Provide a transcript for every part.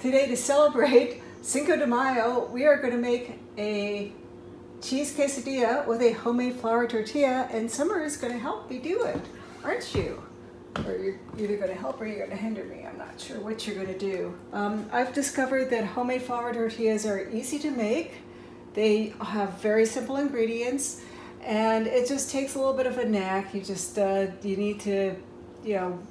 Today, to celebrate Cinco de Mayo, we are going to make a cheese quesadilla with a homemade flour tortilla, and Summer is going to help me do it, aren't you? Or you're either going to help or you're going to hinder me. I'm not sure what you're going to do. I've discovered that homemade flour tortillas are easy to make. They have very simple ingredients, and it just takes a little bit of a knack. You just you need to, you know,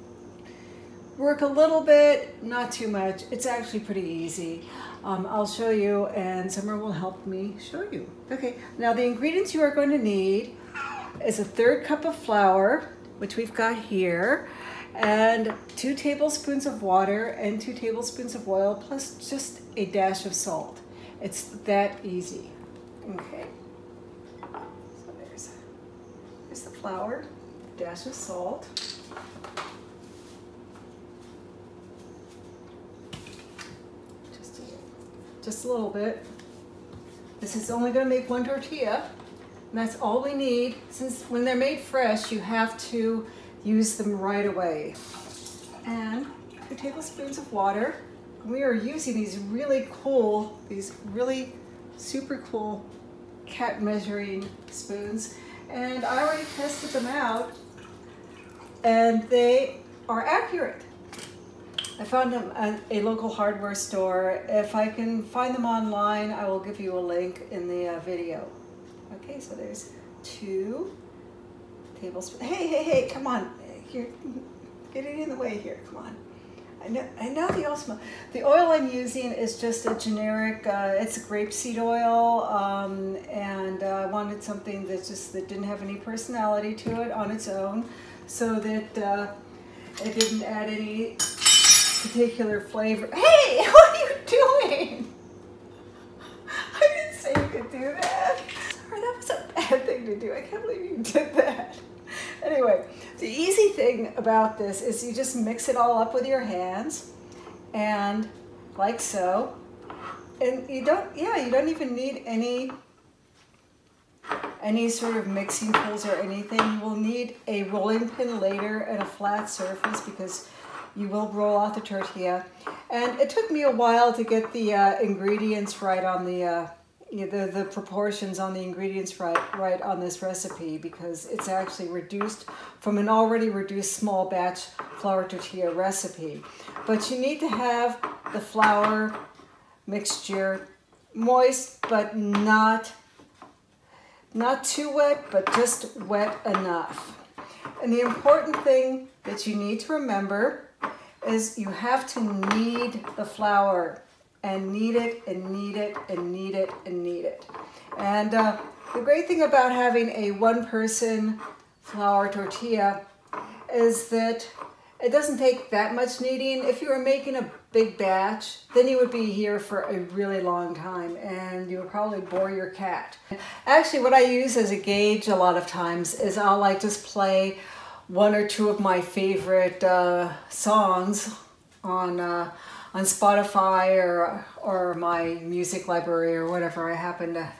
work a little bit, not too much. It's actually pretty easy. I'll show you, and Summer will help me show you. Okay, now the ingredients you are going to need is a third cup of flour, which we've got here, and 2 tablespoons of water and 2 tablespoons of oil, plus just a dash of salt. It's that easy. Okay, so there's the flour, dash of salt. Just a little bit. This is only going to make 1 tortilla, and that's all we need. Since when they're made fresh, you have to use them right away. And 2 tablespoons of water. We are using these really super cool cat measuring spoons, and I already tested them out, and they are accurate. I found them at a local hardware store. If I can find them online, I will give you a link in the video. Okay, so there's 2 tablespoons. Hey, come on. You're getting in the way here, come on. I know the oil smell. The oil I'm using is just a generic, it's grapeseed oil, and I wanted something that didn't have any personality to it on its own, so that it didn't add any particular flavor. Hey, what are you doing? I didn't say you could do that. Sorry, that was a bad thing to do. I can't believe you did that. Anyway, the easy thing about this is you just mix it all up with your hands, and like so. And you don't even need any sort of mixing tools or anything. You will need a rolling pin later and a flat surface, because you will roll out the tortilla. And it took me a while to get the ingredients right on the proportions on the ingredients right on this recipe, because it's actually reduced from an already reduced small batch flour tortilla recipe. But you need to have the flour mixture moist, but not too wet, but just wet enough. And the important thing that you need to remember is you have to knead the flour, and knead it, and knead it, and knead it, and knead it. And the great thing about having a one-person flour tortilla is that it doesn't take that much kneading. If you were making a big batch, then you would be here for a really long time, and you would probably bore your cat. Actually, what I use as a gauge a lot of times is I'll like just play 1 or 2 of my favorite songs on Spotify or my music library or whatever I happen to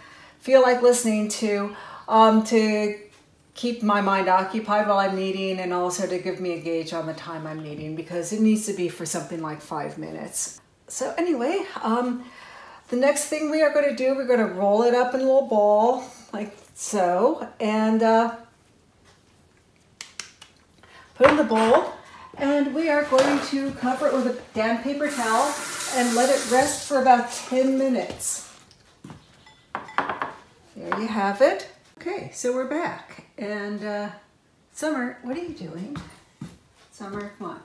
feel like listening to keep my mind occupied while I'm kneading, and also to give me a gauge on the time I'm kneading, because it needs to be for something like 5 minutes. So anyway, the next thing we are going to do, we're going to roll it up in a little ball like so, and put in the bowl, and we are going to cover it with a damp paper towel and let it rest for about 10 minutes. There you have it. Okay, so we're back, and Summer, what are you doing? Summer, come on,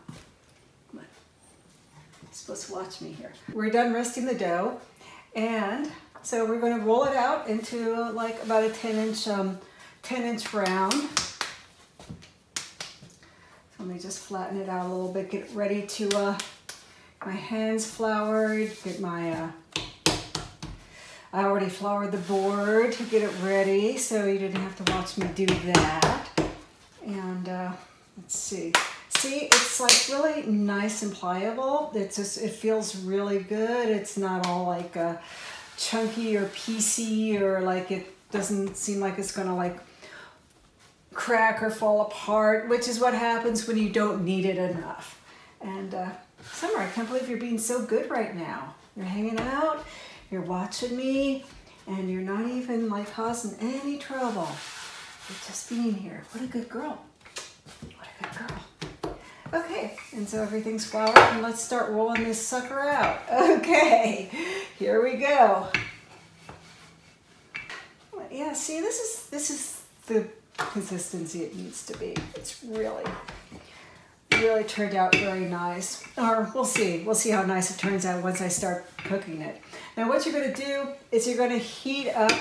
come on. You're supposed to watch me here. We're done resting the dough, and so we're going to roll it out into like about a 10-inch round. Let me just flatten it out a little bit, get ready to, my hands floured, get my, I already floured the board to get it ready, so you didn't have to watch me do that. And let's see. See, it's like really nice and pliable. It feels really good. It's not all like chunky or piecey, or like it doesn't seem like it's gonna like crack or fall apart, which is what happens when you don't knead it enough. And Summer, I can't believe you're being so good right now. You're hanging out, you're watching me, and you're not even like causing any trouble. You're just being here. What a good girl. What a good girl. Okay, and so everything's floured, and let's start rolling this sucker out. Okay, here we go. Yeah, see, this is the consistency it needs to be. It's really turned out very nice. Or we'll see how nice it turns out once I start cooking it. Now what you're going to do is you're going to heat up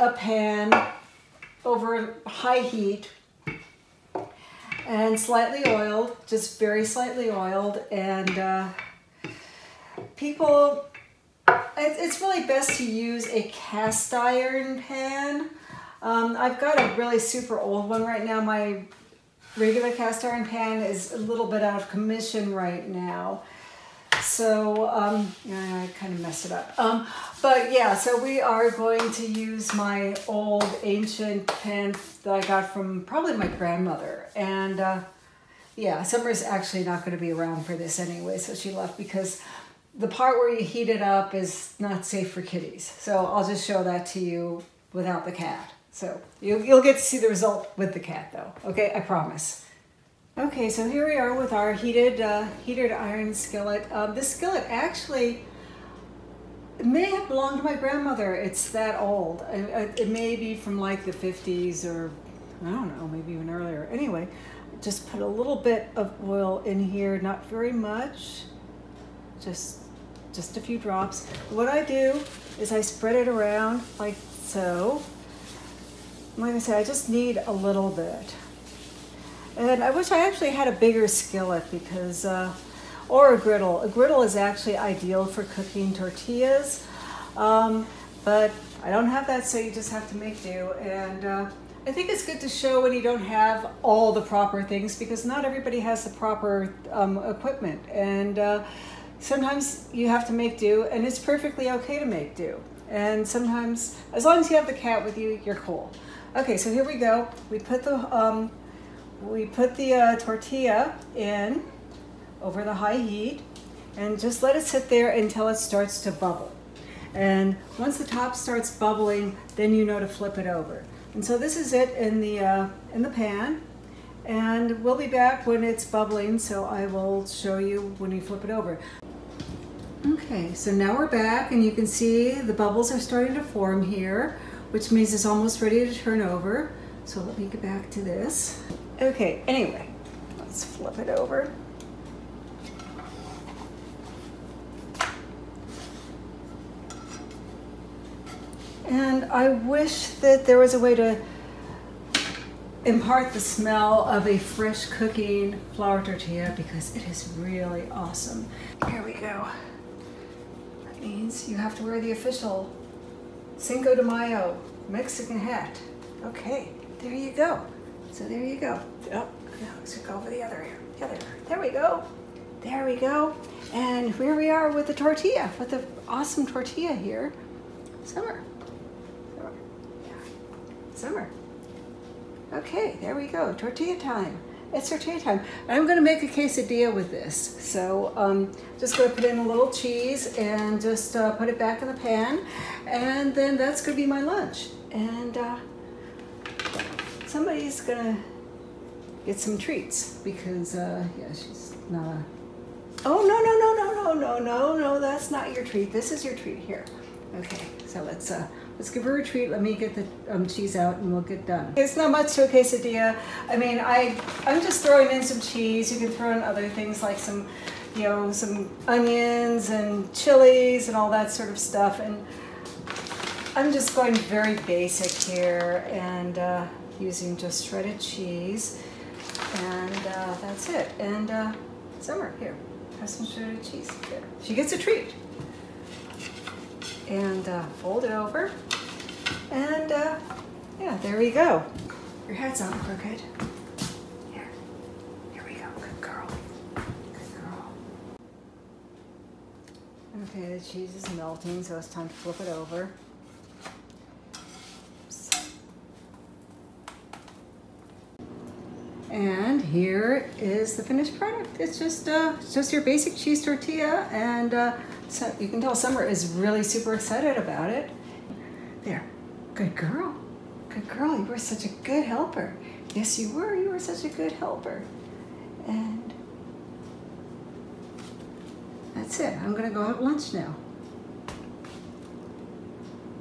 a pan over high heat, and slightly oiled, just very slightly oiled. And people, it's really best to use a cast iron pan. I've got a really super old one right now. My regular cast iron pan is a little bit out of commission right now. So I kind of messed it up. But yeah, so we are going to use my old ancient pan that I got from probably my grandmother. And yeah, Summer's actually not going to be around for this anyway, so she left because the part where you heat it up is not safe for kitties. So I'll just show that to you without the cat. So you'll get to see the result with the cat though. Okay, I promise. Okay, so here we are with our heated iron skillet. This skillet actually may have belonged to my grandmother. It's that old. It may be from like the 50s, or I don't know, maybe even earlier. Anyway, just put a little bit of oil in here, not very much, just a few drops. What I do is I spread it around like so. Like I said, I just need a little bit. And I wish I actually had a bigger skillet because, or a griddle. A griddle is actually ideal for cooking tortillas, but I don't have that, so you just have to make do. And I think it's good to show when you don't have all the proper things, because not everybody has the proper equipment. And sometimes you have to make do, and it's perfectly okay to make do. And sometimes, as long as you have the cat with you, you're cool. Okay, so here we go. We put the tortilla in over the high heat, and just let it sit there until it starts to bubble. And once the top starts bubbling, then you know to flip it over. And so this is it in the pan, and we'll be back when it's bubbling, so I will show you when you flip it over. Okay, so now we're back, and you can see the bubbles are starting to form here, which means it's almost ready to turn over. So let me get back to this. Okay, anyway, let's flip it over. And I wish that there was a way to impart the smell of a fresh cooking flour tortilla, because it is really awesome. Here we go. That means you have to wear the official Cinco de Mayo Mexican hat. Okay, there you go. So there you go. Oh, no, let's go over the other ear. There we go. There we go. And here we are with the tortilla, with the awesome tortilla here. Summer. Summer. Yeah. Summer. Okay, there we go. Tortilla time. It's tortilla time. I'm going to make a quesadilla with this. So just going to put in a little cheese and just put it back in the pan. And then that's going to be my lunch. And somebody's gonna get some treats because, yeah, she's not a... Oh, no, that's not your treat. This is your treat here. Okay, so let's give her a treat. Let me get the cheese out and we'll get done. It's not much to a quesadilla. I mean, I'm just throwing in some cheese. You can throw in other things like some, you know, some onions and chilies and all that sort of stuff. And I'm just going very basic here, and using just shredded cheese, and that's it. And Summer, here, have some shredded cheese here. She gets a treat. And fold it over, and yeah, there we go. Your head's on crooked. Here we go, good girl, good girl. Okay, the cheese is melting, so it's time to flip it over. And here is the finished product. It's just your basic cheese tortilla, and so you can tell Summer is really super excited about it. There, good girl. Good girl, you were such a good helper. Yes, you were such a good helper. And that's it, I'm gonna go have lunch now.